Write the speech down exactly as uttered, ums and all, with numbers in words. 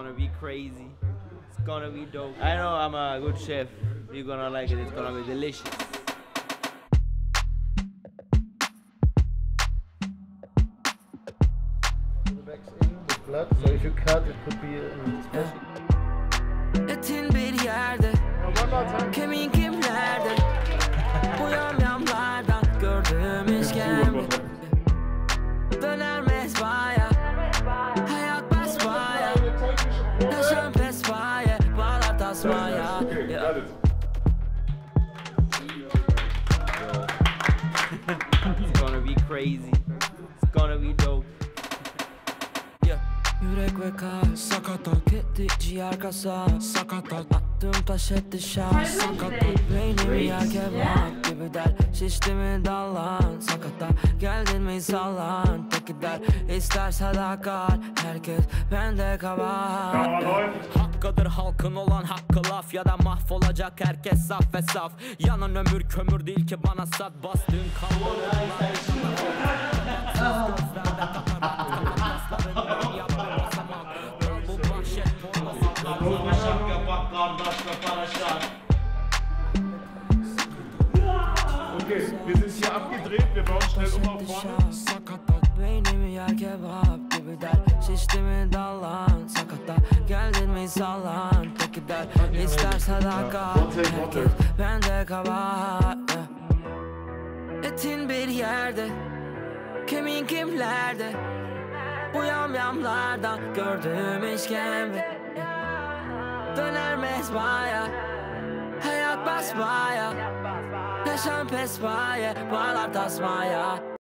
gonna be crazy. It's gonna be dope. I know I'm a good chef. You're gonna like it. It's gonna be delicious. The back's in the blood, so if you cut, it could be a special. A tin bit harder. One more time. Kemik kimlerde. Bu yanlardan gördüğüm işkembe. Dönermez baya. Hayat basmaya. Yaşam pesmaya. Bağlar tasmaya. It's gonna be crazy. It's gonna be dope. Yürek ve kalp sakatat, gitti ciğer kasa sakatat, attığım taş etti şah sakatat, beynimi yerken mat gibi der, şişti mi dallan sakata, geldin mi sallan peki der, ister sadakat herkes bende kabahat. Hakkıdır halkın olan hakkı laf, ya da mahvolacak herkes saf ve saf, yanan ömür kömür değil ki bana sat, bastığın kalmadı. Okay, wir sind hier abgedreht, wir bauen schnell um auf vorne. Beynimi yer kebap gibi der, şişti mi dallan sakata, geldin mi sallan peki der, ister sadakat herkes bende kabahat. Etin bir yerde, kemin kimlerde, bu yamyamlardan gördüğüm işkembe. Dönermez baya, hayat basmaya, yaşam pesmaya, bağlar tasmaya.